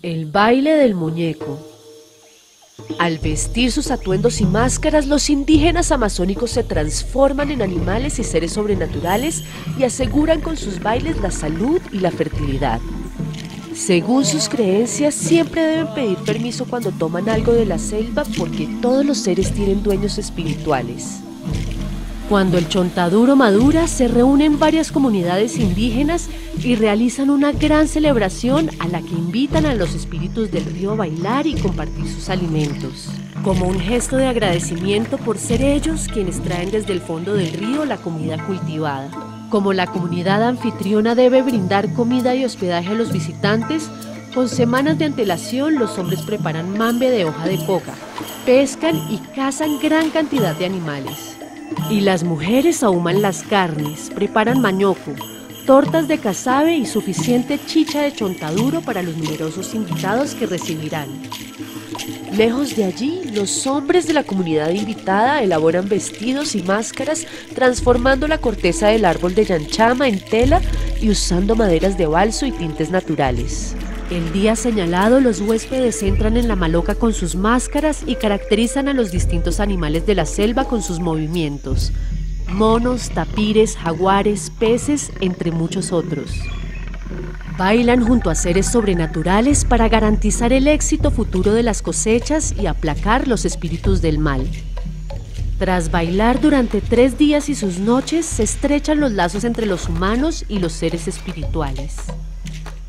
El baile del muñeco. Al vestir sus atuendos y máscaras, los indígenas amazónicos se transforman en animales y seres sobrenaturales y aseguran con sus bailes la salud y la fertilidad. Según sus creencias, siempre deben pedir permiso cuando toman algo de la selva porque todos los seres tienen dueños espirituales. Cuando el chontaduro madura, se reúnen varias comunidades indígenas y realizan una gran celebración a la que invitan a los espíritus del río a bailar y compartir sus alimentos, como un gesto de agradecimiento por ser ellos quienes traen desde el fondo del río la comida cultivada. Como la comunidad anfitriona debe brindar comida y hospedaje a los visitantes, con semanas de antelación los hombres preparan mambe de hoja de coca, pescan y cazan gran cantidad de animales. Y las mujeres ahuman las carnes, preparan mañoco, tortas de casabe y suficiente chicha de chontaduro para los numerosos invitados que recibirán. Lejos de allí, los hombres de la comunidad invitada elaboran vestidos y máscaras, transformando la corteza del árbol de Yanchama en tela y usando maderas de balso y tintes naturales. El día señalado, los huéspedes entran en la maloca con sus máscaras y caracterizan a los distintos animales de la selva con sus movimientos: monos, tapires, jaguares, peces, entre muchos otros. Bailan junto a seres sobrenaturales para garantizar el éxito futuro de las cosechas y aplacar los espíritus del mal. Tras bailar durante 3 días y sus noches, se estrechan los lazos entre los humanos y los seres espirituales.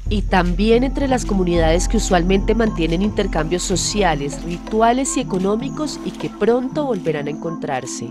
Y también entre las comunidades que usualmente mantienen intercambios sociales, rituales y económicos y que pronto volverán a encontrarse.